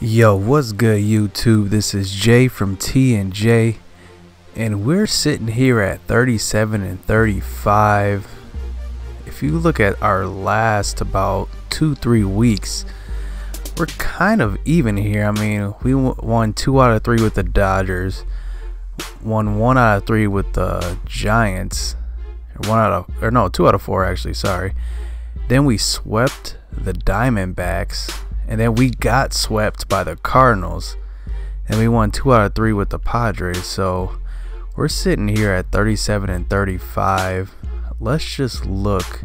Yo, what's good YouTube? This is Jay from T and J, and we're sitting here at 37 and 35. If you look at our last about 2-3 weeks, we're kind of even here. I mean, we won 2 out of 3 with the Dodgers, won 1 out of 3 with the Giants, 2 out of 4 actually, sorry. Then we swept the Diamondbacks, and then we got swept by the Cardinals, and we won 2 out of 3 with the Padres. So we're sitting here at 37 and 35. Let's just look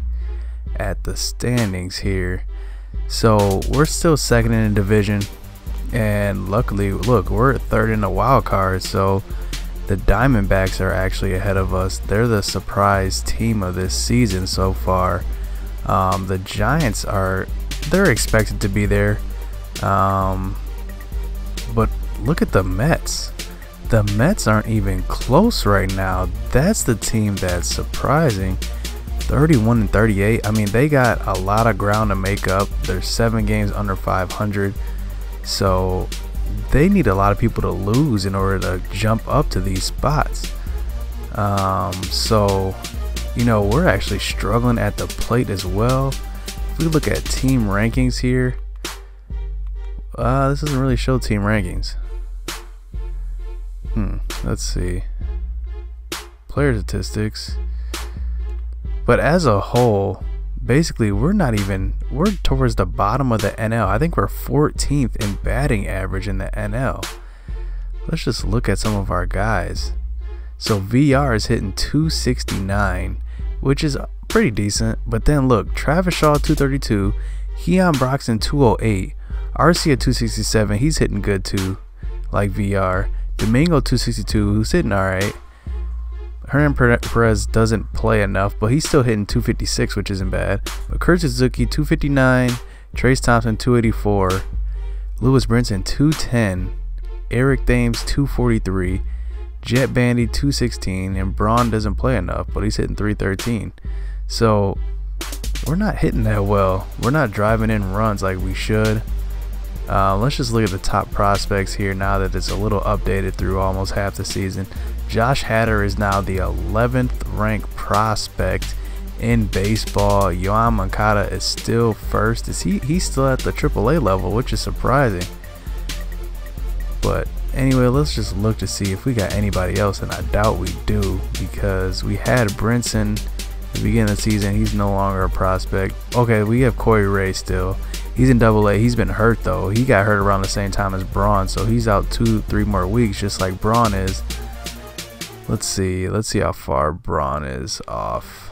at the standings here. So we're still second in the division, and luckily, look, we're third in the wild card. So the Diamondbacks are actually ahead of us. They're the surprise team of this season so far. The Giants are, they're expected to be there, but look at the Mets. The Mets aren't even close right now. That's the team that's surprising. 31 and 38. I mean, they got a lot of ground to make up. They're 7 games under 500, so they need a lot of people to lose in order to jump up to these spots. So you know, we're actually struggling at the plate as well. We look at team rankings here. This doesn't really show team rankings. Let's see. Player statistics. But as a whole, basically we're towards the bottom of the NL. I think we're 14th in batting average in the NL. Let's just look at some of our guys. So VR is hitting 269, which is pretty decent, but then look, Travis Shaw 232, Keon Broxton 208, Arcia 267, he's hitting good too, like VR, Domingo 262, who's hitting alright. Hernan Perez doesn't play enough, but he's still hitting 256, which isn't bad. But Kurt Suzuki 259, Trace Thompson 284, Lewis Brinson 210, Eric Thames 243, Jett Bandy 216, and Braun doesn't play enough, but he's hitting 313. So we're not hitting that well. We're not driving in runs like we should. Let's just look at the top prospects here now that it's a little updated through almost half the season. Josh Hader is now the 11th ranked prospect in baseball. Yoan Moncada is still first. He's still at the AAA level, which is surprising. But anyway, let's just look to see if we got anybody else, and I doubt we do, because we had Brinson at the beginning of the season. He's no longer a prospect. Okay, we have Corey Ray still. He's in AA. He's been hurt though. He got hurt around the same time as Braun, so he's out 2-3 more weeks, just like Braun is. Let's see how far Braun is off.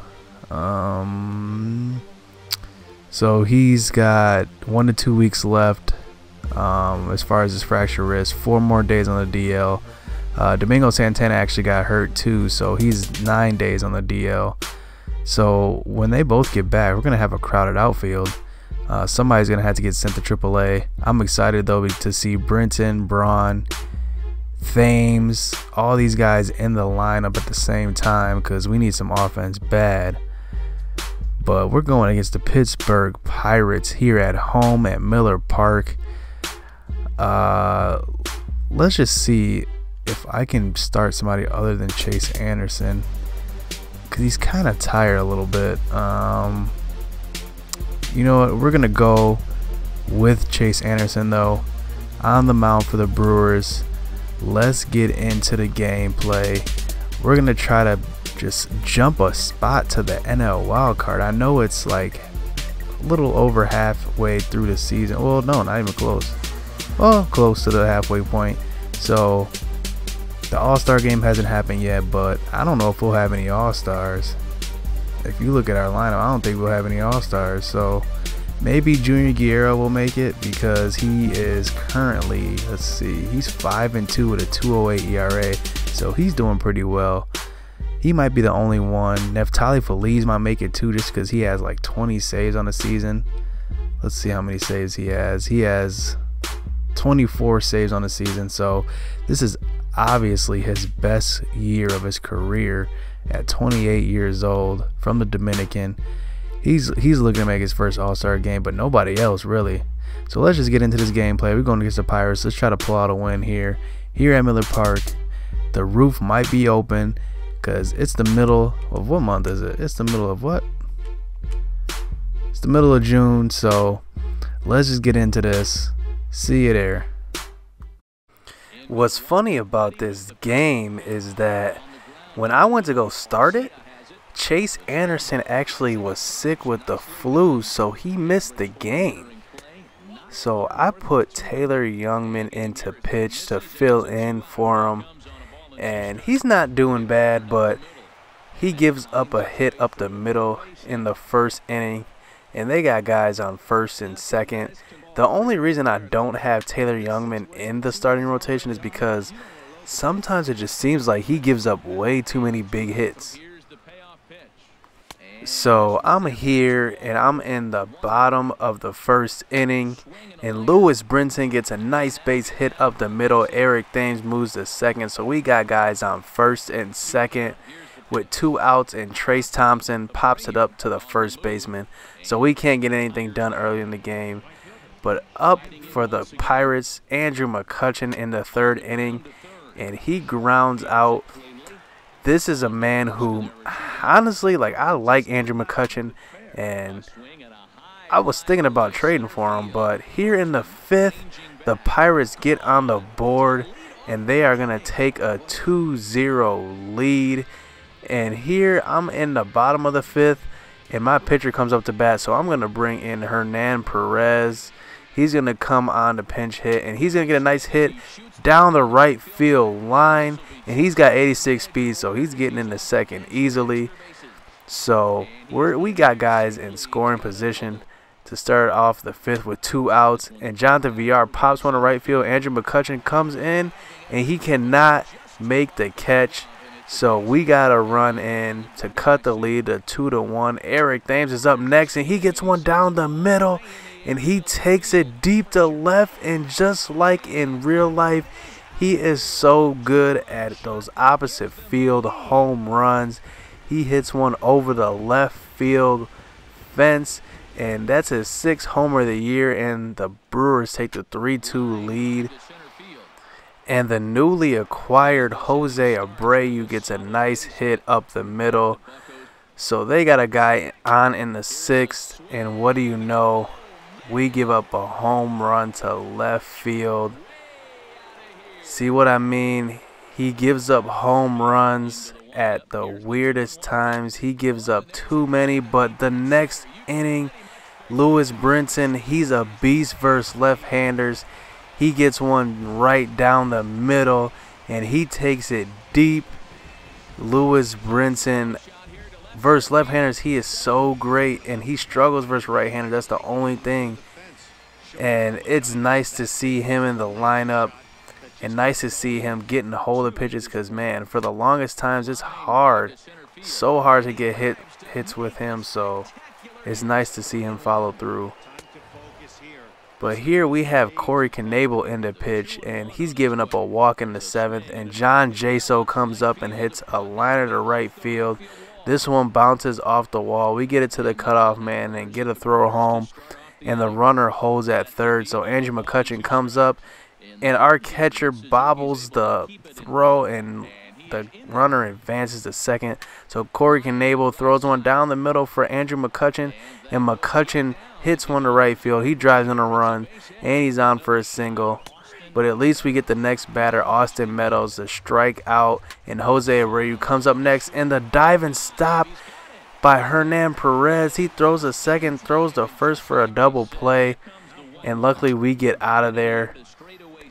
So he's got 1 to 2 weeks left. As far as his fractured wrist, 4 more days on the DL. Domingo Santana actually got hurt too, so he's 9 days on the DL. So when they both get back, we're gonna have a crowded outfield. Somebody's gonna have to get sent to AAA. I'm excited though to see Brinson, Braun, Thames, all these guys in the lineup at the same time, because we need some offense bad. But we're going against the Pittsburgh Pirates here at home at Miller Park. Let's just see if I can start somebody other than Chase Anderson, because he's kind of tired a little bit. You know what, we're gonna go with Chase Anderson though on the mound for the Brewers. Let's get into the gameplay. We're gonna try to just jump a spot to the NL wildcard. I know it's like a little over halfway through the season. Well, no, not even close. Well, close to the halfway point. So the All-Star game hasn't happened yet, but I don't know if we'll have any All-Stars. If you look at our lineup, I don't think we'll have any All-Stars. So maybe Junior Guerrero will make it, because he is currently, let's see, he's 5-2 with a 2.08 ERA. So he's doing pretty well. He might be the only one. Neftali Feliz might make it too, just because he has like 20 saves on the season. Let's see how many saves he has. He has 24 saves on the season, so this is obviously his best year of his career at 28 years old from the Dominican. He's looking to make his first All-Star game, but nobody else really. So let's just get into this gameplay. We're going against the Pirates. Let's try to pull out a win here. Here at Miller Park, the roof might be open because it's the middle of what month is it? It's the middle of what? It's the middle of June. So let's just get into this. See you there. What's funny about this game is that when I went to go start it, Chase Anderson actually was sick with the flu, so he missed the game. So I put Taylor Youngman into pitch to fill in for him, and he's not doing bad, but he gives up a hit up the middle in the first inning, and they got guys on first and second. The only reason I don't have Taylor Youngman in the starting rotation is because sometimes it just seems like he gives up way too many big hits. So I'm here and I'm in the bottom of the first inning, and Lewis Brinson gets a nice base hit up the middle. Eric Thames moves to second, so we got guys on first and second with two outs, and Trace Thompson pops it up to the first baseman. So we can't get anything done early in the game. But up for the Pirates, Andrew McCutchen in the third inning, and he grounds out. This is a man who, honestly, like, I like Andrew McCutchen, and I was thinking about trading for him. But here in the fifth, the Pirates get on the board, and they are going to take a 2-0 lead. And here I'm in the bottom of the fifth, and my pitcher comes up to bat. So I'm going to bring in Hernan Perez. He's going to come on to pinch hit, and he's going to get a nice hit down the right field line. And he's got 86 speed, so he's getting into second easily. So we got guys in scoring position to start off the fifth with two outs. And Jonathan VR pops one to right field. Andrew McCutchen comes in, and he cannot make the catch. So we got a run in to cut the lead to 2-1. Eric Thames is up next, and he gets one down the middle, and he takes it deep to left. And just like in real life, he is so good at those opposite field home runs. He hits one over the left field fence, and that's his 6th homer of the year, and the Brewers take the 3-2 lead. And the newly acquired Jose Abreu gets a nice hit up the middle. So they got a guy on in the 6th, and what do you know? We give up a home run to left field. See what I mean? He gives up home runs at the weirdest times. He gives up too many, but the next inning, Lewis Brinson, he's a beast versus left-handers. He gets one right down the middle, and he takes it deep. Lewis Brinson versus left-handers, he is so great, and he struggles versus right-handers. That's the only thing. And it's nice to see him in the lineup, and nice to see him getting hold of pitches because, man, for the longest times, it's hard, so hard to get hits with him. So it's nice to see him follow through. But here we have Corey Knebel in the pitch, and he's giving up a walk in the 7th. And John Jaso comes up and hits a liner to right field. This one bounces off the wall. We get it to the cutoff man and get a throw home. And the runner holds at third. So Andrew McCutchen comes up, and our catcher bobbles the throw, and the runner advances to second. So Corey Knebel throws one down the middle for Andrew McCutchen, and McCutchen hits one to right field. He drives in a run, and he's on for a single. But at least we get the next batter, Austin Meadows, to strike out. And Jose Abreu comes up next, and the dive and stop by Hernan Perez. He throws a second, throws the first for a double play, and luckily we get out of there.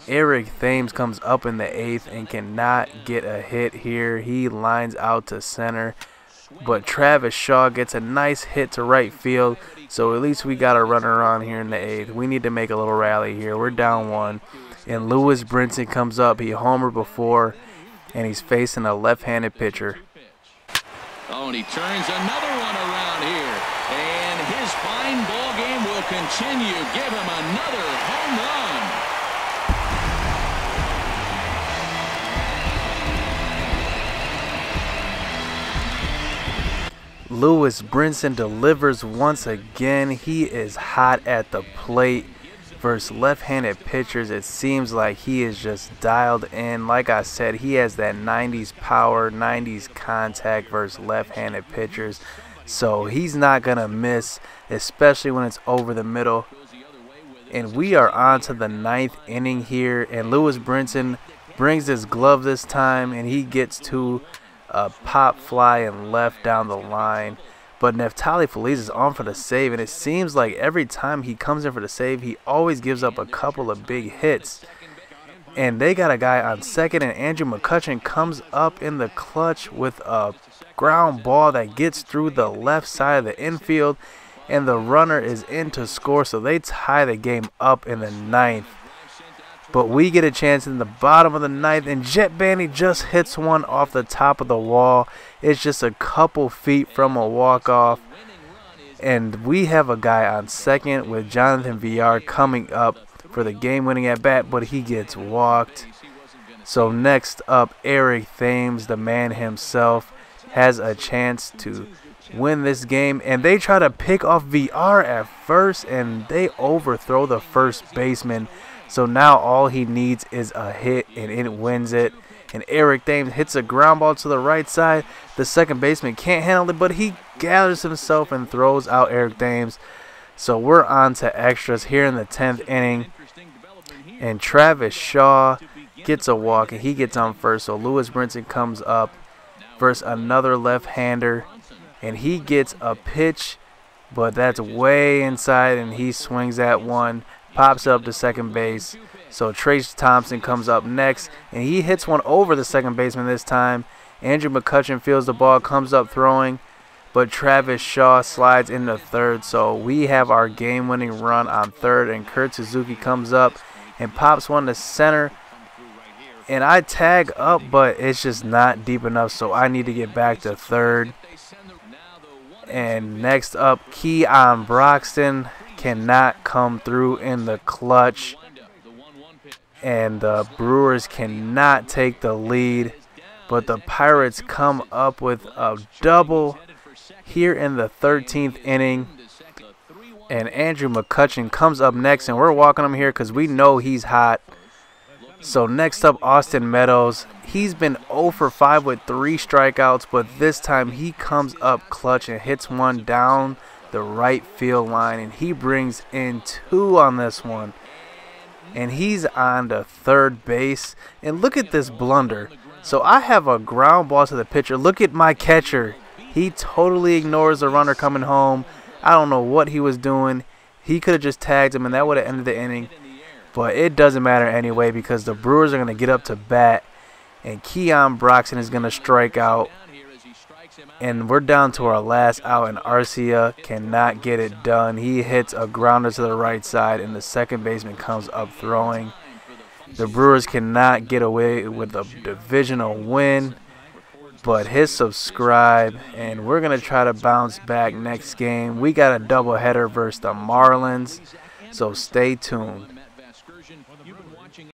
Eric Thames comes up in the 8th and cannot get a hit here. He lines out to center, but Travis Shaw gets a nice hit to right field. So at least we got a runner on here in the 8th. We need to make a little rally here. We're down one, and Lewis Brinson comes up. He homered before, and he's facing a left-handed pitcher. Oh, and he turns another one around here, and his fine ball game will continue. Give him another home run. Lewis Brinson delivers once again. He is hot at the plate. versus left-handed pitchers, it seems like he is just dialed in. Like I said, he has that 90s power, 90s contact versus left-handed pitchers. So he's not going to miss, especially when it's over the middle. And we are on to the 9th inning here. And Lewis Brinson brings his glove this time, and he gets to a pop fly and left down the line. But Neftali Feliz is on for the save, and it seems like every time he comes in for the save, he always gives up a couple of big hits. And they got a guy on second, and Andrew McCutchen comes up in the clutch with a ground ball that gets through the left side of the infield, and the runner is in to score, so they tie the game up in the 9th. But we get a chance in the bottom of the 9th, and Jett Bandy just hits one off the top of the wall. It's just a couple feet from a walk-off. And we have a guy on second with Jonathan Villar coming up for the game-winning at-bat, but he gets walked. So next up, Eric Thames, the man himself, has a chance to win this game, and they try to pick off VR at first, and they overthrow the first baseman. So now all he needs is a hit, and it wins it. And Eric Thames hits a ground ball to the right side. The second baseman can't handle it, but he gathers himself and throws out Eric Thames. So we're on to extras here in the 10th inning. And Travis Shaw gets a walk, and he gets on first. So Lewis Brinson comes up versus another left-hander, and he gets a pitch, but that's way inside, and he swings at one. Pops up to second base. So Trace Thompson comes up next, and he hits one over the second baseman this time. Andrew McCutchen feels the ball, comes up throwing, but Travis Shaw slides into third. So we have our game-winning run on third, and Kurt Suzuki comes up and pops one to center. And I tag up, but it's just not deep enough, so I need to get back to third. And next up, Keon Broxton cannot come through in the clutch, and the Brewers cannot take the lead, but the Pirates come up with a double here in the 13th inning. And Andrew McCutchen comes up next, and we're walking him here because we know he's hot. So next up, Austin Meadows. He's been 0 for 5 with 3 strikeouts, but this time he comes up clutch and hits one down the right field line, and he brings in 2 on this one, and he's on to third base. And look at this blunder. So I have a ground ball to the pitcher. Look at my catcher. He totally ignores the runner coming home. I don't know what he was doing. He could have just tagged him, and that would have ended the inning, but it doesn't matter anyway because the Brewers are going to get up to bat, and Keon Broxton is going to strike out. And we're down to our last out, and Arcia cannot get it done. He hits a grounder to the right side, and the second baseman comes up throwing. The Brewers cannot get away with a divisional win, but hit subscribe, and we're going to try to bounce back next game. We got a doubleheader versus the Marlins, so stay tuned.